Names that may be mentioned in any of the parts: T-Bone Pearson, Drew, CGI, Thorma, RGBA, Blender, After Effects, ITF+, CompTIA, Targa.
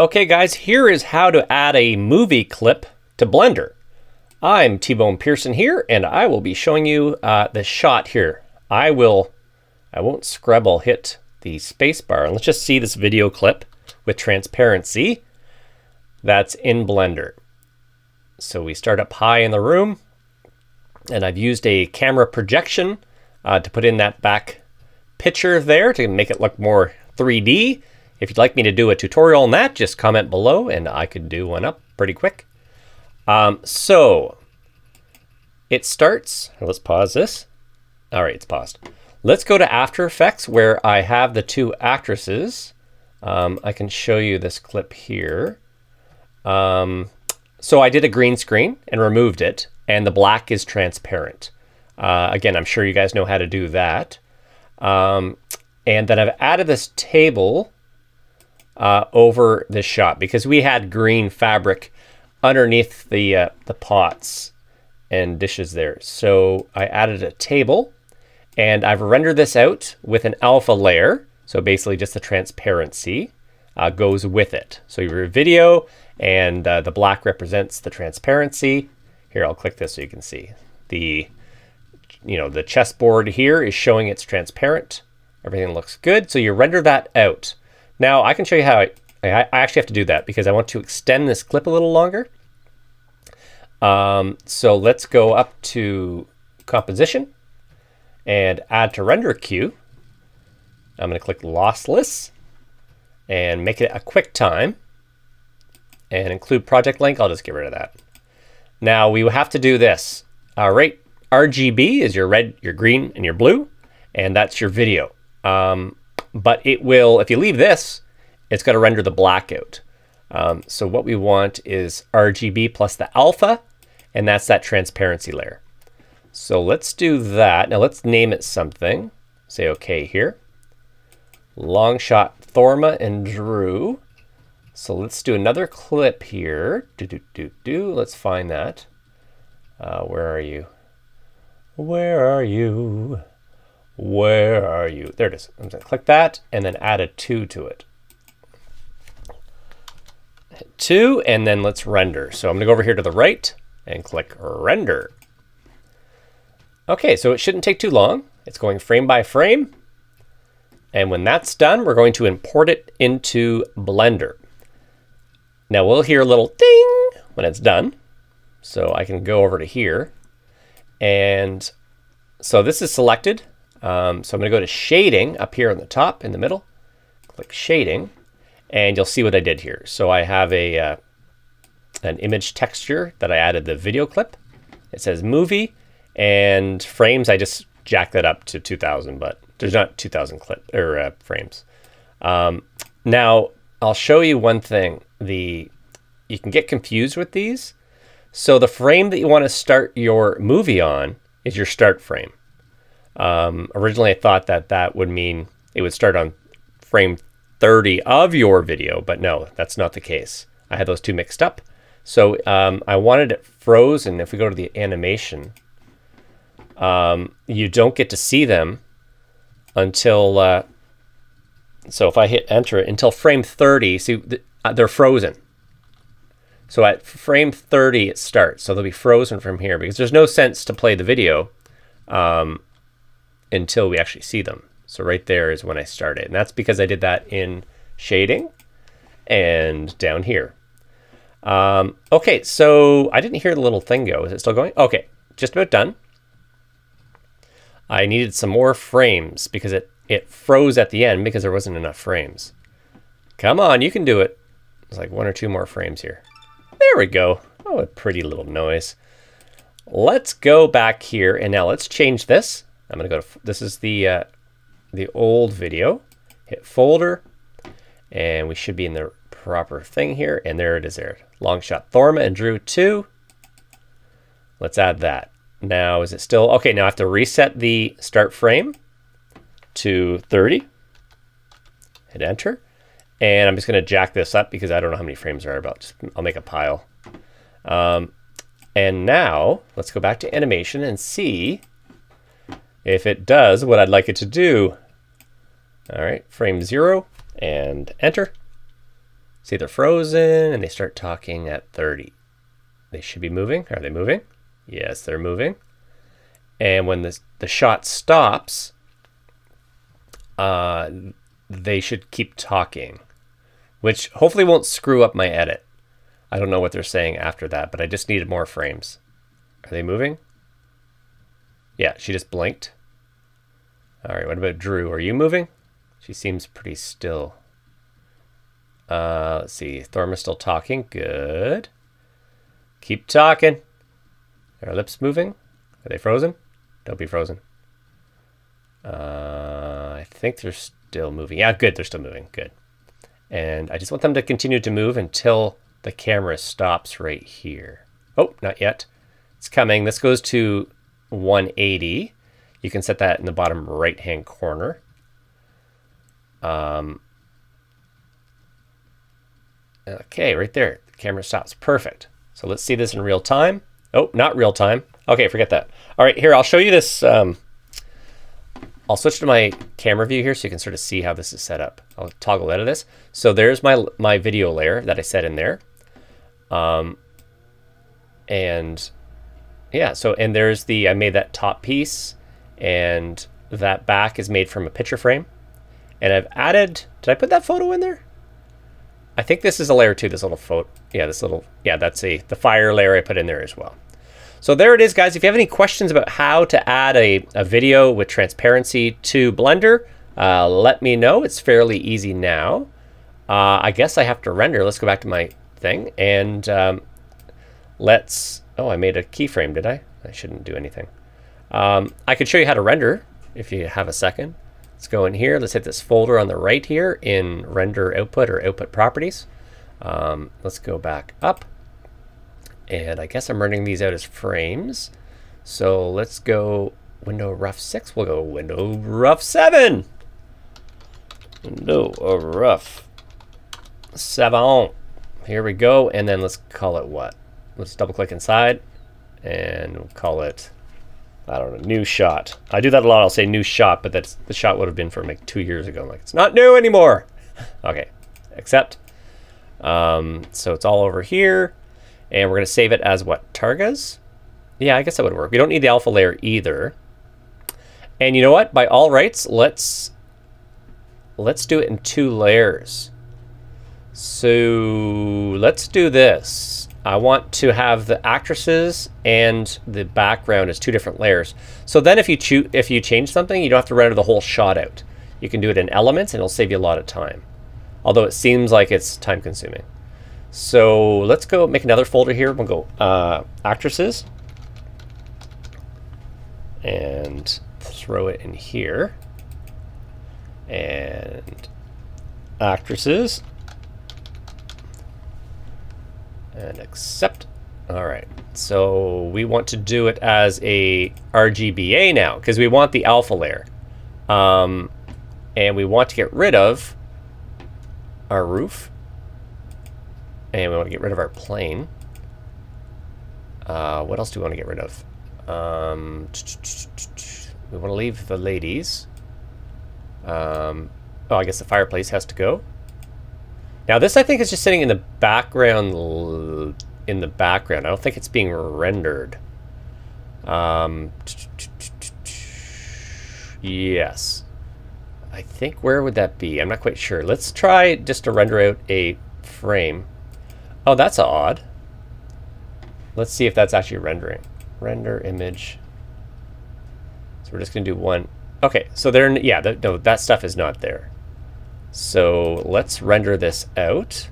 Okay guys, here is how to add a movie clip to Blender. I'm T-Bone Pearson here, and I will be showing you the shot here. I won't scrub, I'll hit the spacebar, and let's just see this video clip with transparency. That's in Blender. So we start up high in the room, and I've used a camera projection to put in that back picture there to make it look more 3D. If you'd like me to do a tutorial on that, just comment below and I could do one up pretty quick. So it starts, let's pause this. All right, it's paused. Let's go to After Effects where I have the two actresses. I can show you this clip here. So I did a green screen and removed it, and the black is transparent. Again, I'm sure you guys know how to do that. And then I've added this table over this shot because we had green fabric underneath the pots and dishes there. So I added a table and I've rendered this out with an alpha layer. So basically just the transparency goes with it. So your video and the black represents the transparency. Here, I'll click this so you can see. The chessboard here is showing it's transparent. Everything looks good. So you render that out. Now I can show you how I actually have to do that because I want to extend this clip a little longer. So let's go up to composition and add to render queue. I'm going to click lossless and make it a quick time and include project link. I'll just get rid of that. Now we have to do this. All right. RGB is your red, your green, and your blue, and that's your video. But it will, if you leave this, it's going to render the black out. So what we want is RGB plus the alpha, and that's that transparency layer. So let's do that. Now let's name it something. Say okay here. Long shot Thorma and Drew. So let's do another clip here. Let's find that. Where are you? Where are you? Where are you? There it is. I'm going to click that and then add a 2 to it. Hit 2 and then let's render. So I'm going to go over here to the right and click render. Okay, so it shouldn't take too long. It's going frame by frame. And when that's done, we're going to import it into Blender. Now we'll hear a little ding when it's done. So I can go over to here. And so this is selected. So I'm going to go to shading up here on the top in the middle, click shading, and you'll see what I did here. So I have a an image texture that I added the video clip. It says movie and frames. I just jacked that up to 2000, but there's not 2000 clip or frames. Now I'll show you one thing. You can get confused with these. So the frame that you want to start your movie on is your start frame. Originally, I thought that that would mean it would start on frame 30 of your video, but no, that's not the case. I had those two mixed up. So I wanted it frozen. If we go to the animation, you don't get to see them until, so if I hit enter, until frame 30, see, they're frozen. So at frame 30, it starts. So they'll be frozen from here because there's no sense to play the video until we actually see them. So right there is when I start it. And that's because I did that in shading and down here. Okay, so I didn't hear the little thing go. Is it still going? Okay, just about done. I needed some more frames because it froze at the end because there wasn't enough frames. Come on, you can do it. It's like one or two more frames here. There we go. Oh, a pretty little noise. Let's go back here and now let's change this. I'm going to go to, this is the old video, hit folder, and we should be in the proper thing here. And there it is there. Long shot Thorma and Drew 2. Let's add that. Now, is it still, okay, now I have to reset the start frame to 30. Hit enter. And I'm just going to jack this up because I don't know how many frames there are about. I'll make a pile. And now let's go back to animation and see if it does what I'd like it to do. All right, frame 0 and enter. See, they're frozen and they start talking at 30. They should be moving. Are they moving? Yes, they're moving. And when the shot stops, they should keep talking, which hopefully won't screw up my edit. I don't know what they're saying after that, but I just needed more frames. Are they moving? Yeah, she just blinked. All right, what about Drew? Are you moving? She seems pretty still. Let's see, Thorma's still talking. Good. Keep talking. Are lips moving? Are they frozen? Don't be frozen. I think they're still moving. Yeah, good. They're still moving. Good. And I just want them to continue to move until the camera stops right here. Oh, not yet. It's coming. This goes to 180. You can set that in the bottom right-hand corner. Okay, right there. The camera stops. Perfect. So let's see this in real time. Oh, not real time. Okay, forget that. All right, here, I'll show you this. I'll switch to my camera view here so you can sort of see how this is set up. I'll toggle out of this. So there's my video layer that I set in there. And yeah, so, and there's I made that top piece, and that back is made from a picture frame. And I've added, did I put that photo in there? I think this is a layer two, this little photo. Yeah, that's the fire layer I put in there as well. So there it is, guys. If you have any questions about how to add a video with transparency to Blender, let me know. It's fairly easy now. I guess I have to render. Let's go back to my thing and let's, oh, I made a keyframe, did I? I shouldn't do anything. I could show you how to render if you have a second. Let's go in here. Let's hit this folder on the right here in render output or output properties. Let's go back up. And I guess I'm running these out as frames. So let's go window rough 6. We'll go window rough 7. Window rough 7. Here we go. And then let's call it what? Let's double click inside and we'll call it, I don't know, new shot. I do that a lot. I'll say new shot, but that's, the shot would have been from like 2 years ago. I'm like, it's not new anymore. Okay, accept. So it's all over here. And we're going to save it as what, Targas? Yeah, I guess that would work. We don't need the alpha layer either. And you know what? By all rights, let's do it in two layers. So let's do this. I want to have the actresses and the background as two different layers. So then if you change something, you don't have to render the whole shot out. You can do it in elements and it'll save you a lot of time. Although it seems like it's time consuming. So let's go make another folder here. We'll go actresses and throw it in here and actresses and accept. All right. So we want to do it as a RGBA now because we want the alpha layer and we want to get rid of our roof. And we want to get rid of our plane. What else do we want to get rid of? We want to leave the ladies. Oh, I guess the fireplace has to go. Now this, I think, is just sitting in the background. I don't think it's being rendered. Yes. I think, where would that be? I'm not quite sure. Let's try just to render out a frame. Oh, that's odd. Let's see if that's actually rendering. Render image. So we're just going to do one. Okay, so there, yeah, no, that stuff is not there. So let's render this out.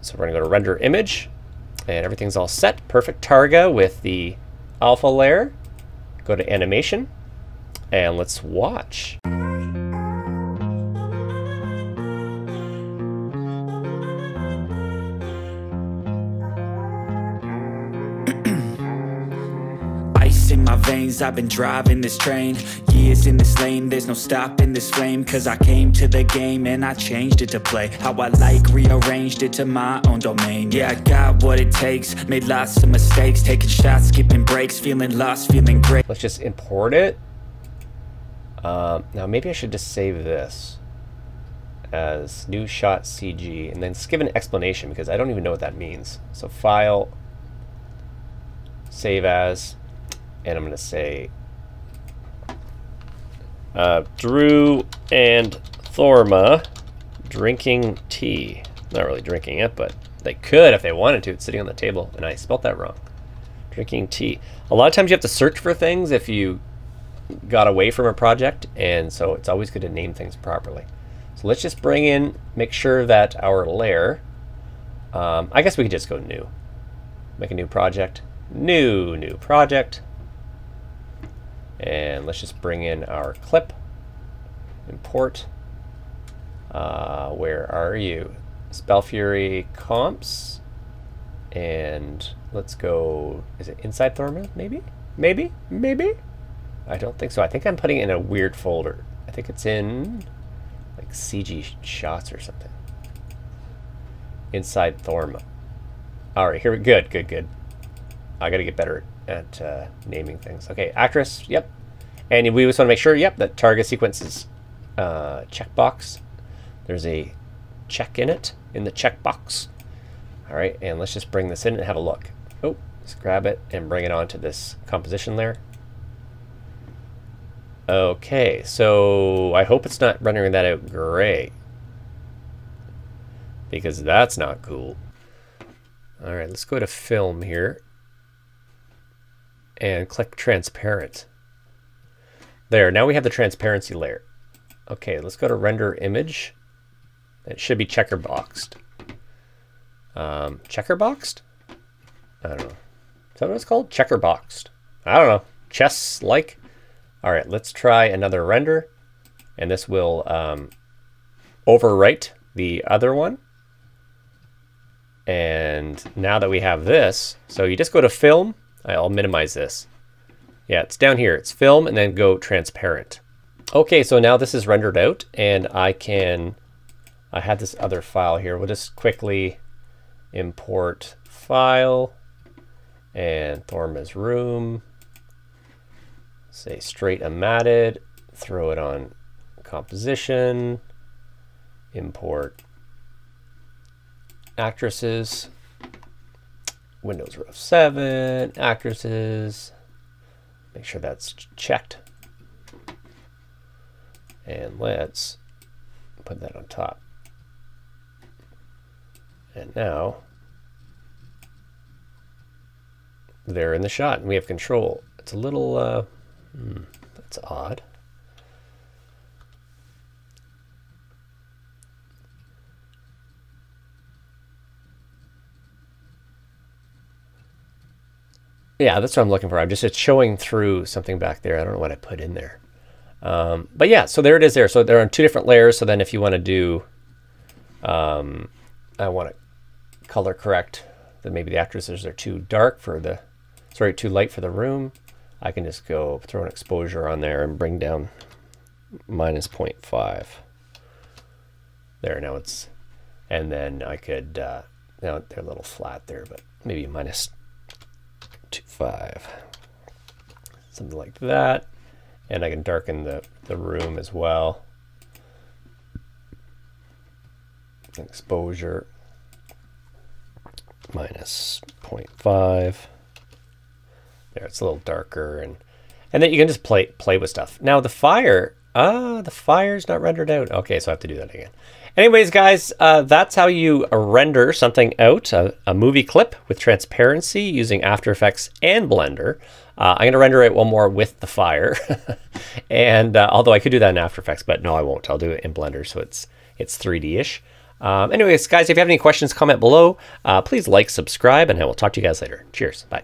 So we're going to go to render image. And everything's all set. Perfect Targa with the alpha layer. Go to animation. And let's watch. In my veins, I've been driving this train, years in this lane, there's no stopping this flame, cause I came to the game and I changed it to play how I like, rearranged it to my own domain. Yeah, I got what it takes, made lots of mistakes, taking shots, skipping breaks, feeling lost, feeling great. Let's just import it. Now maybe I should just save this as new shot CG, and then just give an explanation because I don't even know what that means. So file, save as, and I'm going to say Drew and Thorma drinking tea. Not really drinking it, but they could if they wanted to. It's sitting on the table, and I spelt that wrong. Drinking tea. A lot of times you have to search for things if you got away from a project, and so it's always good to name things properly. So let's just bring in, make sure that our layer, I guess we could just go new. Make a new project. New project. And let's just bring in our clip. Import. Where are you? Spellfury comps. And let's go, is it inside Thorma? Maybe? I don't think so. I think I'm putting it in a weird folder. I think it's in like CG shots or something. Inside Thorma. All right, here we go. Good. I got to get better at naming things. Okay, actress, yep. And we just want to make sure, yep, that Targa sequence is checkbox. There's a check in it, in the checkbox. All right, and let's just bring this in and have a look. Oh, let's grab it and bring it onto this composition layer. Okay, so I hope it's not rendering that out gray, because that's not cool. All right, let's go to film here and click transparent. There, now we have the transparency layer. Okay, let's go to render image. It should be checkerboxed. Checkerboxed? I don't know. Is that what it's called? Checkerboxed. I don't know. Chess-like? All right, let's try another render. And this will overwrite the other one. And now that we have this, so you just go to film. I'll minimize this. Yeah, it's down here. It's film and then go transparent. Okay, so now this is rendered out, and I had this other file here. We'll just quickly import file and Thorma's room. Say straight and matted, throw it on composition, import actresses, Windows row 7, actresses, make sure that's checked. And let's put that on top. And now they're in the shot and we have control. It's a little, that's odd. Yeah, that's what I'm looking for. I'm just showing through something back there. I don't know what I put in there. But yeah, so there it is there. So they're on two different layers. So then if you want to do, I want to color correct, then maybe the actresses are too dark for the, sorry, too light for the room. I can just go throw an exposure on there and bring down -0.5. There, now it's, and then I could, now they're a little flat there, but maybe -2.5, something like that. And I can darken the room as well. Exposure -0.5. There, it's a little darker, and then you can just play with stuff. Now the fire, the fire's not rendered out. Okay, so I have to do that again. Anyways, guys, that's how you render something out, a movie clip with transparency using After Effects and Blender. I'm going to render it one more with the fire. And although I could do that in After Effects, but no, I won't. I'll do it in Blender, so it's 3D-ish. Anyways, guys, if you have any questions, comment below. Please like, subscribe, and I will talk to you guys later. Cheers. Bye.